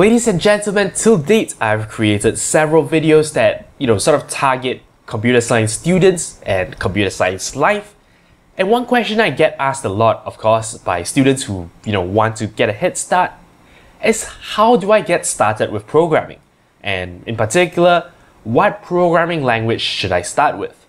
Ladies and gentlemen, till date, I've created several videos that, sort of target computer science students and computer science life. And one question I get asked a lot, of course, by students who, want to get a head start is how do I get started with programming? And in particular, what programming language should I start with?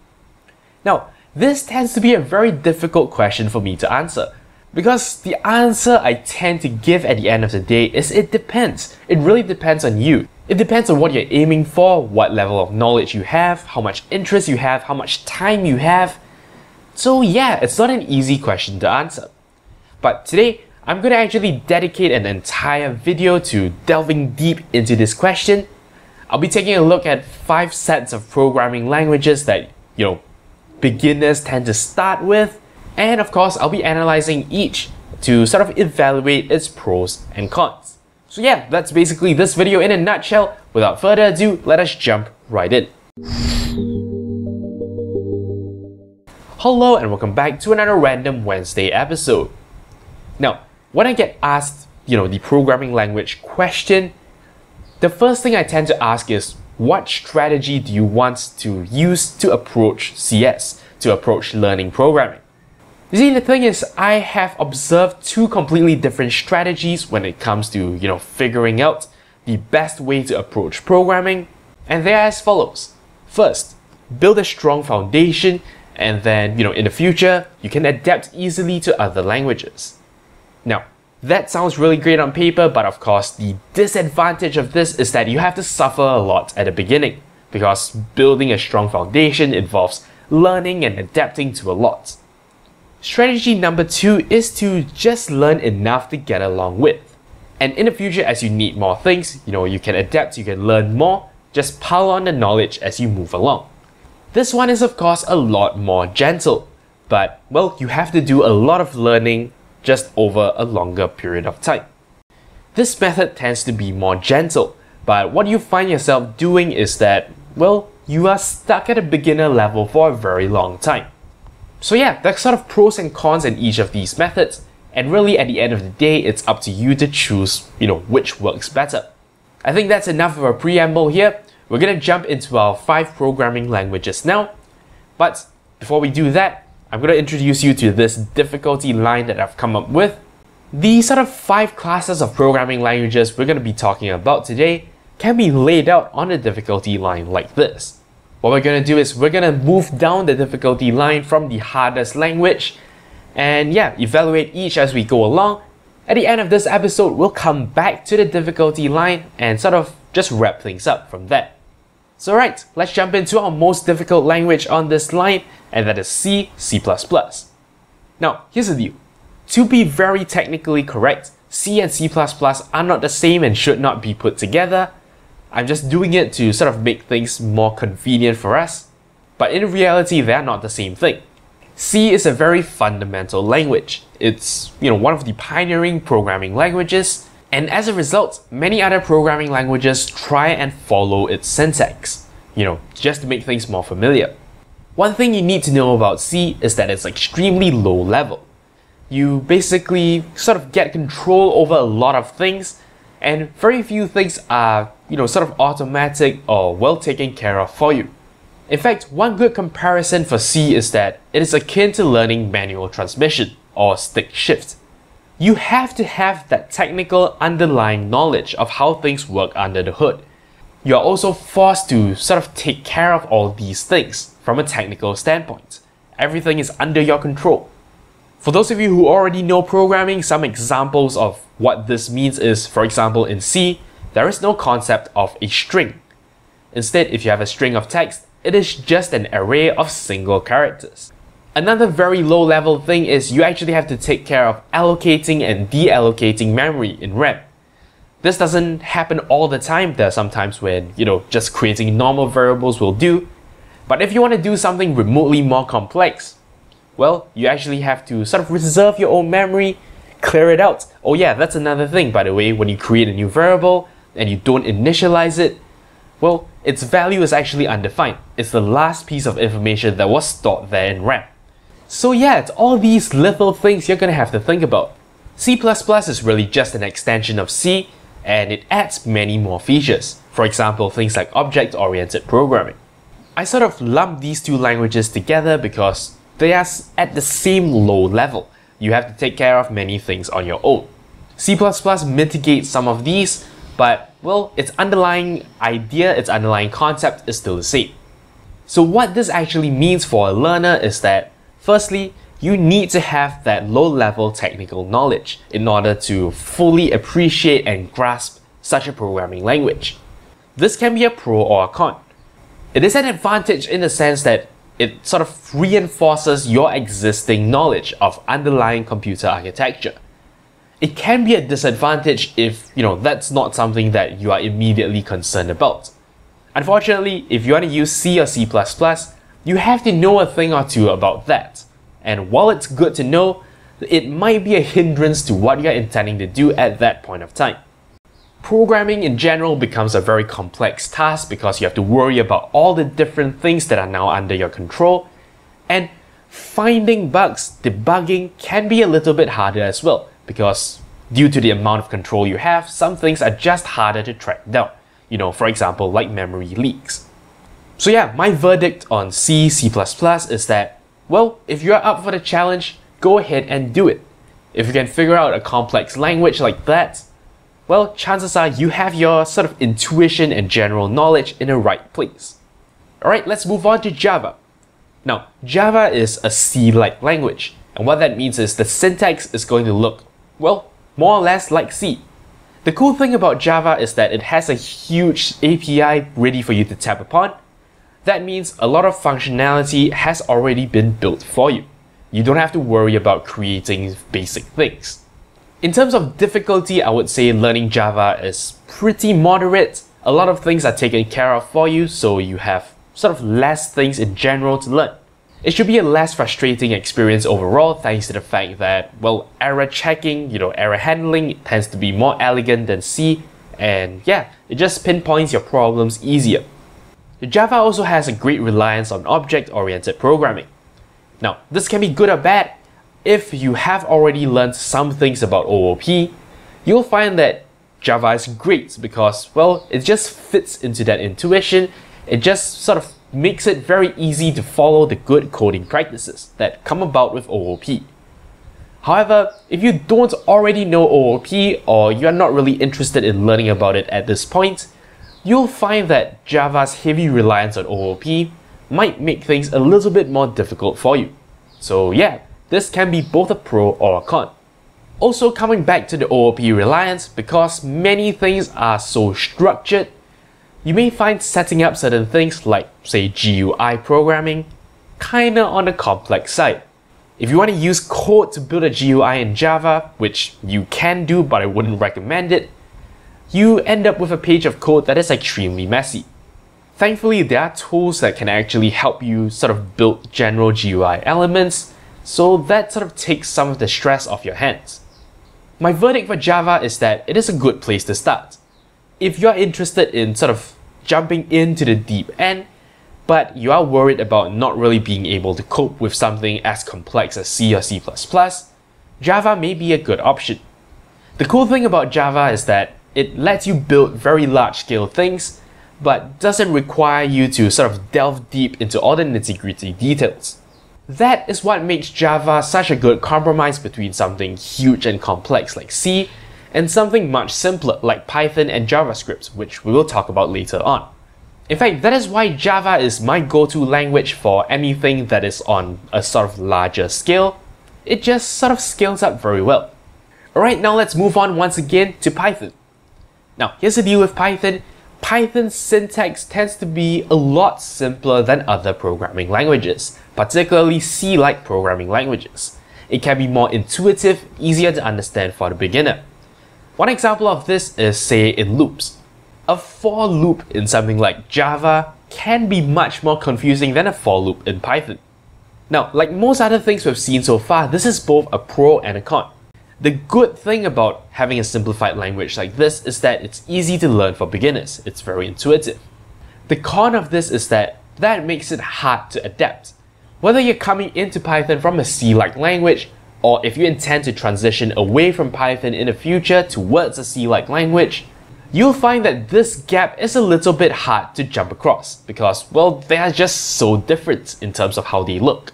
Now, this tends to be a very difficult question for me to answer, because the answer I tend to give at the end of the day is it depends. It really depends on you. It depends on what you're aiming for, what level of knowledge you have, how much interest you have, how much time you have. So yeah, it's not an easy question to answer. But today, I'm going to actually dedicate an entire video to delving deep into this question. I'll be taking a look at 5 sets of programming languages that, beginners tend to start with. And of course, I'll be analyzing each to sort of evaluate its pros and cons. So yeah, that's basically this video in a nutshell. Without further ado, let us jump right in. Hello and welcome back to another Random Wednesday episode. Now, when I get asked, the programming language question, the first thing I tend to ask is, what strategy do you want to use to approach CS, to approach learning programming? You see, the thing is, I have observed 2 completely different strategies when it comes to, figuring out the best way to approach programming, and they are as follows. First, build a strong foundation, and then, in the future, you can adapt easily to other languages. Now, that sounds really great on paper, but of course, the disadvantage of this is that you have to suffer a lot at the beginning, because building a strong foundation involves learning and adapting to a lot. Strategy number 2 is to just learn enough to get along with. And in the future, as you need more things, you can adapt, you can learn more, just pile on the knowledge as you move along. This one is of course a lot more gentle, but well, you have to do a lot of learning just over a longer period of time. This method tends to be more gentle, but what you find yourself doing is that, well, you are stuck at a beginner level for a very long time. So yeah, there's sort of pros and cons in each of these methods, and really at the end of the day, it's up to you to choose, which works better. I think that's enough of a preamble here. We're gonna jump into our 5 programming languages now. But before we do that, I'm gonna introduce you to this difficulty line that I've come up with. The sort of 5 classes of programming languages we're gonna be talking about today can be laid out on a difficulty line like this. What we're going to do is we're going to move down the difficulty line from the hardest language and yeah, evaluate each as we go along. At the end of this episode, we'll come back to the difficulty line and sort of just wrap things up from there. So right, let's jump into our most difficult language on this line, and that is C, C++. Now, here's the deal. To be very technically correct, C and C++ are not the same and should not be put together. I'm just doing it to sort of make things more convenient for us, but in reality, they're not the same thing. C is a very fundamental language. It's, one of the pioneering programming languages, and as a result, many other programming languages try and follow its syntax, just to make things more familiar. One thing you need to know about C is that it's extremely low level. You basically sort of get control over a lot of things, and very few things are, sort of automatic or well taken care of for you. In fact, one good comparison for C is that it is akin to learning manual transmission or stick shift. You have to have that technical underlying knowledge of how things work under the hood. You are also forced to sort of take care of all these things from a technical standpoint. Everything is under your control. For those of you who already know programming, some examples of what this means is, for example, in C, there is no concept of a string. Instead, if you have a string of text, it is just an array of single characters. Another very low-level thing is you actually have to take care of allocating and deallocating memory in RAM. This doesn't happen all the time. There are some times when, just creating normal variables will do. But if you want to do something remotely more complex, well, you actually have to sort of reserve your own memory, clear it out. Oh yeah, that's another thing, by the way, when you create a new variable and you don't initialize it, well, its value is actually undefined. It's the last piece of information that was stored there in RAM. So yeah, it's all these little things you're gonna have to think about. C++ is really just an extension of C, and it adds many more features. For example, things like object-oriented programming. I sort of lump these two languages together because they are at the same low level. You have to take care of many things on your own. C++ mitigates some of these, but well, its underlying idea, its underlying concept is still the same. So what this actually means for a learner is that, firstly, you need to have that low-level technical knowledge in order to fully appreciate and grasp such a programming language. This can be a pro or a con. It is an advantage in the sense that it sort of reinforces your existing knowledge of underlying computer architecture. It can be a disadvantage if, that's not something that you are immediately concerned about. Unfortunately, if you want to use C or C++, you have to know a thing or two about that. And while it's good to know, it might be a hindrance to what you're intending to do at that point of time. Programming in general becomes a very complex task because you have to worry about all the different things that are now under your control, and finding bugs, debugging can be a little bit harder as well because due to the amount of control you have, some things are just harder to track down. For example, like memory leaks. So yeah, my verdict on C, C++ is that, well, if you're up for the challenge, go ahead and do it. If you can figure out a complex language like that, well, chances are you have your sort of intuition and general knowledge in the right place. Alright, let's move on to Java. Now, Java is a C-like language, and what that means is the syntax is going to look, well, more or less like C. The cool thing about Java is that it has a huge API ready for you to tap upon. That means a lot of functionality has already been built for you. You don't have to worry about creating basic things. In terms of difficulty, I would say learning Java is pretty moderate. A lot of things are taken care of for you, so you have sort of less things in general to learn. It should be a less frustrating experience overall thanks to the fact that, well, error checking, error handling tends to be more elegant than C, and yeah, it just pinpoints your problems easier. Java also has a great reliance on object-oriented programming. Now, this can be good or bad. If you have already learned some things about OOP, you'll find that Java is great because, well, it just fits into that intuition. It just sort of makes it very easy to follow the good coding practices that come about with OOP. However, if you don't already know OOP or you're not really interested in learning about it at this point, you'll find that Java's heavy reliance on OOP might make things a little bit more difficult for you. So yeah, this can be both a pro or a con. Also coming back to the OOP reliance, because many things are so structured, you may find setting up certain things like, say, GUI programming, kinda on the complex side. If you want to use code to build a GUI in Java, which you can do but I wouldn't recommend it, you end up with a page of code that is extremely messy. Thankfully, there are tools that can actually help you sort of build general GUI elements, so that sort of takes some of the stress off your hands. My verdict for Java is that it is a good place to start. If you're interested in sort of jumping into the deep end, but you are worried about not really being able to cope with something as complex as C or C++, Java may be a good option. The cool thing about Java is that it lets you build very large-scale things, but doesn't require you to sort of delve deep into all the nitty-gritty details. That is what makes Java such a good compromise between something huge and complex like C, and something much simpler like Python and JavaScript, which we will talk about later on. In fact, that is why Java is my go-to language for anything that is on a sort of larger scale. It just sort of scales up very well. Alright, now let's move on once again to Python. Now, here's the deal with Python. Python's syntax tends to be a lot simpler than other programming languages, particularly C-like programming languages. It can be more intuitive, easier to understand for the beginner. One example of this is, say, in loops. A for loop in something like Java can be much more confusing than a for loop in Python. Now, like most other things we've seen so far, this is both a pro and a con. The good thing about having a simplified language like this is that it's easy to learn for beginners. It's very intuitive. The con of this is that makes it hard to adapt. Whether you're coming into Python from a C-like language, or if you intend to transition away from Python in the future towards a C-like language, you'll find that this gap is a little bit hard to jump across because, well, they are just so different in terms of how they look.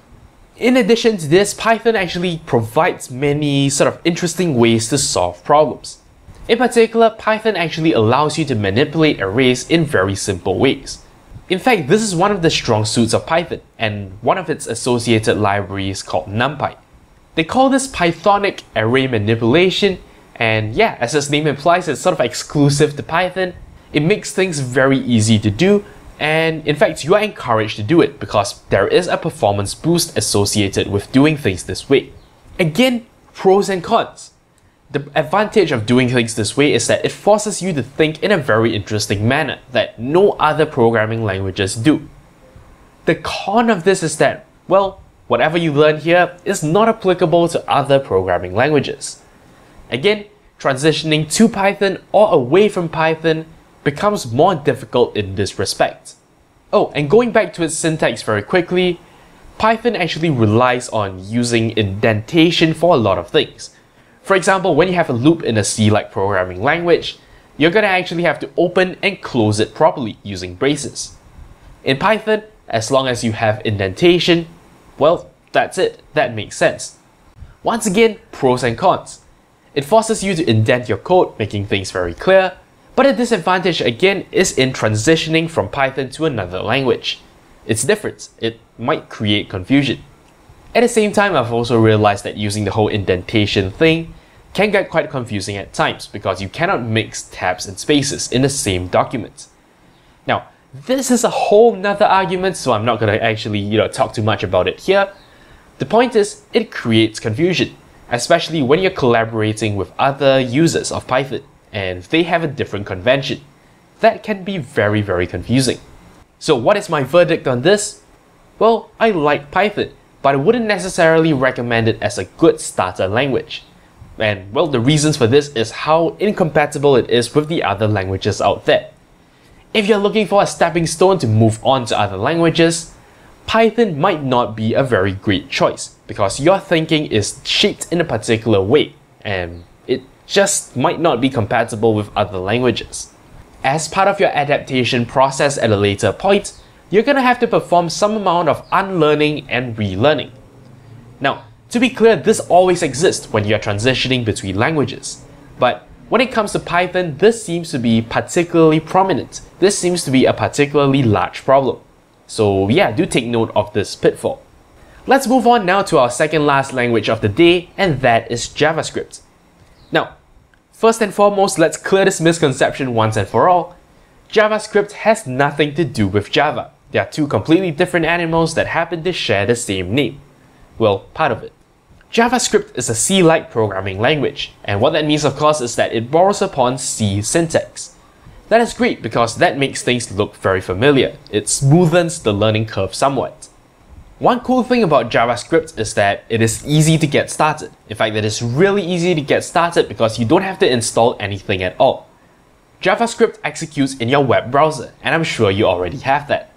In addition to this, Python actually provides many sort of interesting ways to solve problems. In particular, Python actually allows you to manipulate arrays in very simple ways. In fact, this is one of the strong suits of Python and one of its associated libraries called NumPy. They call this Pythonic array manipulation, and yeah, as its name implies, it's sort of exclusive to Python. It makes things very easy to do, and in fact, you are encouraged to do it because there is a performance boost associated with doing things this way. Again, pros and cons. The advantage of doing things this way is that it forces you to think in a very interesting manner that no other programming languages do. The con of this is that, well, whatever you learn here is not applicable to other programming languages. Again, transitioning to Python or away from Python becomes more difficult in this respect. Oh, and going back to its syntax very quickly, Python actually relies on using indentation for a lot of things. For example, when you have a loop in a C-like programming language, you're going to actually have to open and close it properly using braces. In Python, as long as you have indentation, well, that's it. That makes sense. Once again, pros and cons. It forces you to indent your code, making things very clear, but a disadvantage again is in transitioning from Python to another language. It's different. It might create confusion. At the same time, I've also realized that using the whole indentation thing can get quite confusing at times because you cannot mix tabs and spaces in the same document. Now, this is a whole nother argument, so I'm not going to actually talk too much about it here. The point is, it creates confusion, especially when you're collaborating with other users of Python and they have a different convention. That can be very, very confusing. So what is my verdict on this? Well, I like Python, but I wouldn't necessarily recommend it as a good starter language. And well, the reasons for this is how incompatible it is with the other languages out there. If you're looking for a stepping stone to move on to other languages, Python might not be a very great choice because your thinking is shaped in a particular way and it just might not be compatible with other languages. As part of your adaptation process at a later point, you're going to have to perform some amount of unlearning and relearning. Now, to be clear, this always exists when you're transitioning between languages, but when it comes to Python, this seems to be particularly prominent. This seems to be a particularly large problem. So yeah, do take note of this pitfall. Let's move on now to our second last language of the day, and that is JavaScript. Now, first and foremost, let's clear this misconception once and for all. JavaScript has nothing to do with Java. They are two completely different animals that happen to share the same name. Well, part of it. JavaScript is a C-like programming language, and what that means, of course, is that it borrows upon C syntax. That is great because that makes things look very familiar. It smoothens the learning curve somewhat. One cool thing about JavaScript is that it is easy to get started. In fact, it is really easy to get started because you don't have to install anything at all. JavaScript executes in your web browser, and I'm sure you already have that.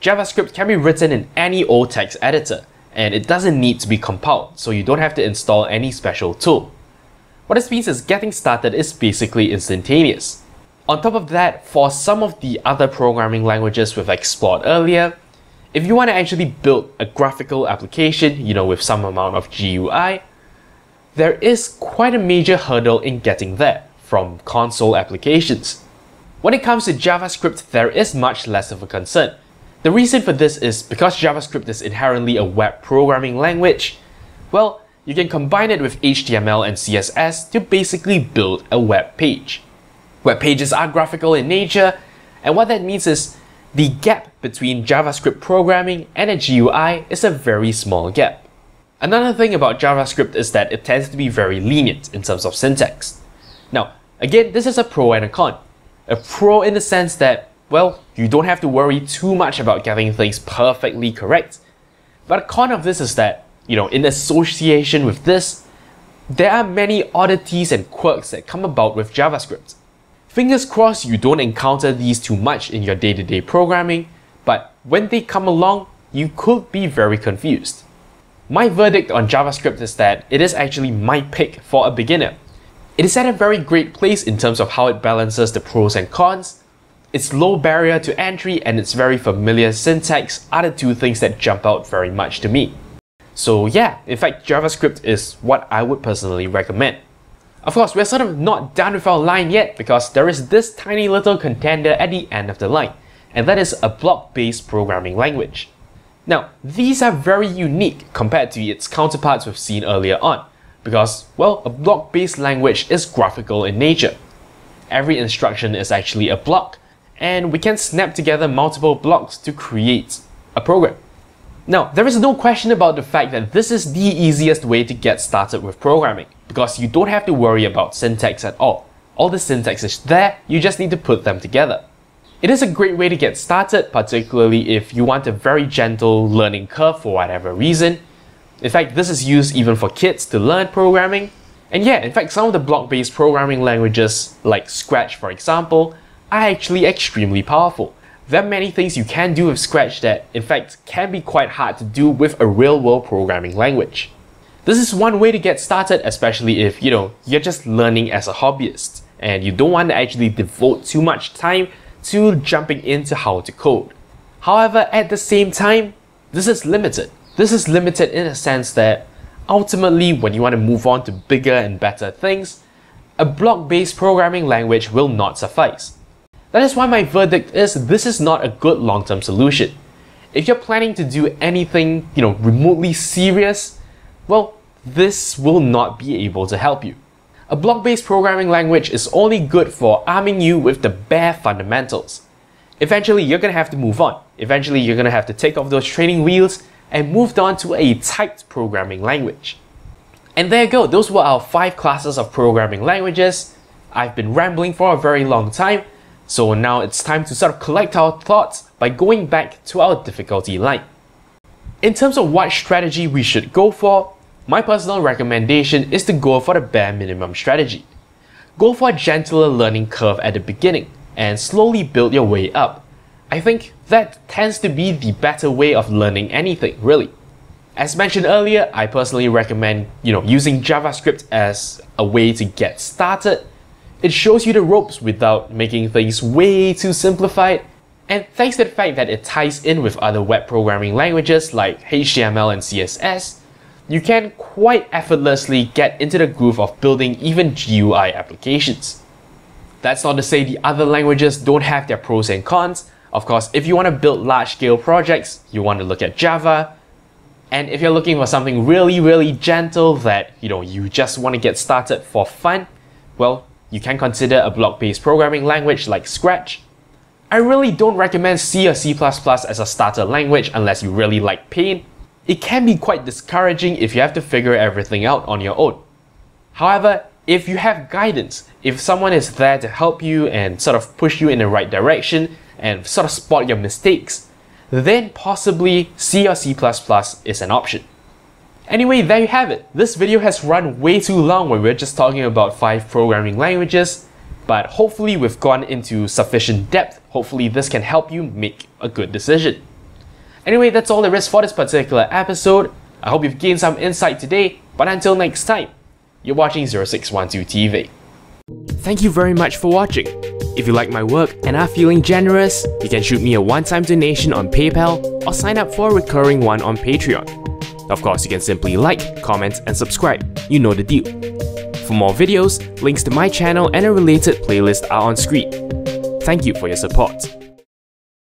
JavaScript can be written in any old text editor, and it doesn't need to be compiled, so you don't have to install any special tool. What this means is getting started is basically instantaneous. On top of that, for some of the other programming languages we've explored earlier, if you want to actually build a graphical application, with some amount of GUI, there is quite a major hurdle in getting there from console applications. When it comes to JavaScript, there is much less of a concern. The reason for this is because JavaScript is inherently a web programming language, well, you can combine it with HTML and CSS to basically build a web page. Web pages are graphical in nature, and what that means is the gap between JavaScript programming and a GUI is a very small gap. Another thing about JavaScript is that it tends to be very lenient in terms of syntax. Now, again, this is a pro and a con. A pro in the sense that, well, you don't have to worry too much about getting things perfectly correct. But a con of this is that, in association with this, there are many oddities and quirks that come about with JavaScript. Fingers crossed you don't encounter these too much in your day-to-day programming, but when they come along, you could be very confused. My verdict on JavaScript is that it is actually my pick for a beginner. It is at a very great place in terms of how it balances the pros and cons. Its low barrier to entry and its very familiar syntax are the two things that jump out very much to me. So yeah, in fact, JavaScript is what I would personally recommend. Of course, we're sort of not done with our line yet because there is this tiny little contender at the end of the line, and that is a block-based programming language. Now, these are very unique compared to its counterparts we've seen earlier on because, well, a block-based language is graphical in nature. Every instruction is actually a block, and we can snap together multiple blocks to create a program. Now, there is no question about the fact that this is the easiest way to get started with programming because you don't have to worry about syntax at all. All the syntax is there, you just need to put them together. It is a great way to get started, particularly if you want a very gentle learning curve for whatever reason. In fact, this is used even for kids to learn programming. And yeah, in fact, some of the block-based programming languages, like Scratch for example, are actually extremely powerful. There are many things you can do with Scratch that, in fact, can be quite hard to do with a real-world programming language. This is one way to get started, especially if, you know, you're just learning as a hobbyist and you don't want to actually devote too much time to jumping into how to code. However, at the same time, this is limited. This is limited in a sense that, ultimately, when you want to move on to bigger and better things, a block-based programming language will not suffice. That is why my verdict is this is not a good long-term solution. If you're planning to do anything, you know, remotely serious, well, this will not be able to help you. A block-based programming language is only good for arming you with the bare fundamentals. Eventually, you're going to have to move on. Eventually, you're going to have to take off those training wheels and move on to a typed programming language. And there you go, those were our 5 classes of programming languages. I've been rambling for a very long time. So now it's time to sort of collect our thoughts by going back to our difficulty line. In terms of what strategy we should go for, my personal recommendation is to go for the bare minimum strategy. Go for a gentler learning curve at the beginning and slowly build your way up. I think that tends to be the better way of learning anything, really. As mentioned earlier, I personally recommend, you know, using JavaScript as a way to get started. It shows you the ropes without making things way too simplified, and thanks to the fact that it ties in with other web programming languages like HTML and CSS, you can quite effortlessly get into the groove of building even GUI applications. That's not to say the other languages don't have their pros and cons. Of course, if you want to build large-scale projects, you want to look at Java, and if you're looking for something really, really gentle that, you know, you just want to get started for fun, well, you can consider a block-based programming language like Scratch. I really don't recommend C or C++ as a starter language unless you really like pain. It can be quite discouraging if you have to figure everything out on your own. However, if you have guidance, if someone is there to help you and sort of push you in the right direction and sort of spot your mistakes, then possibly C or C++ is an option. Anyway, there you have it. This video has run way too long when we're just talking about 5 programming languages, but hopefully we've gone into sufficient depth. Hopefully this can help you make a good decision. Anyway, that's all there is for this particular episode. I hope you've gained some insight today, but until next time, you're watching 0612 TV. Thank you very much for watching. If you like my work and are feeling generous, you can shoot me a one-time donation on PayPal or sign up for a recurring one on Patreon. Of course, you can simply like, comment, and subscribe. You know the deal. For more videos, links to my channel and a related playlist are on screen. Thank you for your support.